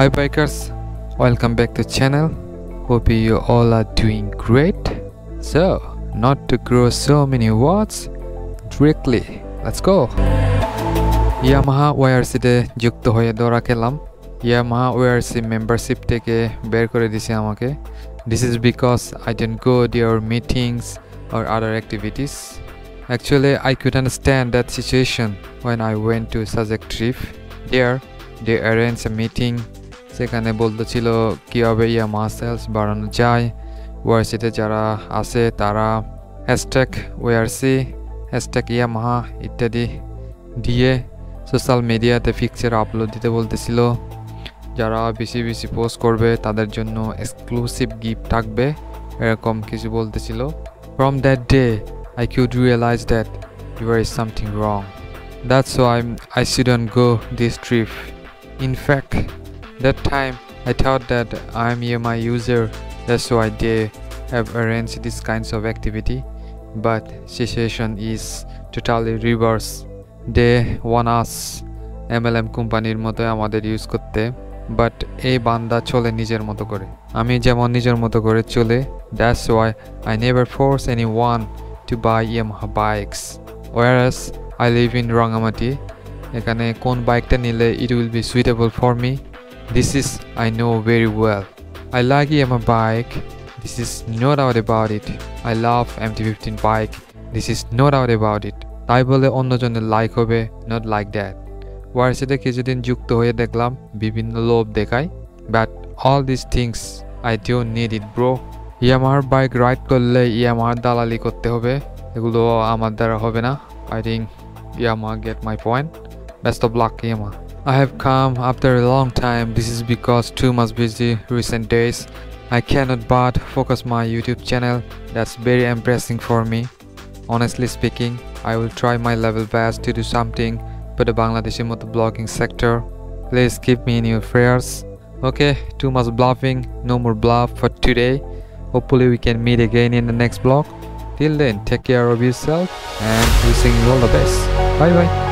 Hi bikers, welcome back to channel. Hope you all are doing great. So not to grow so many watts, directly let's go. Yamaha YRC de jukto hoye dora kelam. Yamaha YRC membership theke ber kore dise amake. This is because I didn't go their meetings or other activities. Actually, I could understand that situation when I went to Sazak Trif. There, they arranged a meeting. সেখানে বলতেছিলো কিভাবে Yamaha sales বাড়ানো যায়, ওয়ারসিতে যারা আছে তারা hashtag Warsi, hashtag Yamaha ইত্যাদি দিয়ে social মিডিয়াতে পিকচার আপলোড দিতে বলতেছিল। যারা বেশি বেশি পোস্ট করবে তাদের জন্য এক্সক্লুসিভ গিফট থাকবে, এরকম কিছু বলতেছিল। From that day, I could realize that there is something wrong. That's why I shouldn't go this trip. In fact, that time I thought that I'm Yamaha user, that's why they have arranged these kinds of activity, but situation is totally reverse. They want us MLM company moto amader use korte, but ei banda chole nijer moto kore, ami jemon nijer moto kore chole. That's why I never force anyone to buy Yamaha bikes, whereas I live in Rangamati. Ekhane kon bike ta nile it will be suitable for me, this is I know very well. I like Yamaha bike, this is no doubt about it. I love MT-15 bike, this is no doubt about it. Tai bole onno jone like hobe, not like that. Warse te কিছুদিন যুক্ত হয়ে দেখলাম বিভিন্ন লোভ দেখায়, but all these things I don't need it bro. Yamaha bike ride করলে Yamaha দালালি করতে হবে, এগুলো আমার দ্বারা হবে না। I think Yamaha get my point. Best of luck Yamaha. I have come after a long time. This is because too much busy recent days. I cannot but focus my YouTube channel. That's very embarrassing for me. Honestly speaking, I will try my level best to do something for the Bangladeshi moto blogging sector. Please keep me in your prayers. Okay, too much bluffing, no more bluff for today. Hopefully we can meet again in the next vlog. Till then, take care of yourself and wishing you all the best. Bye bye.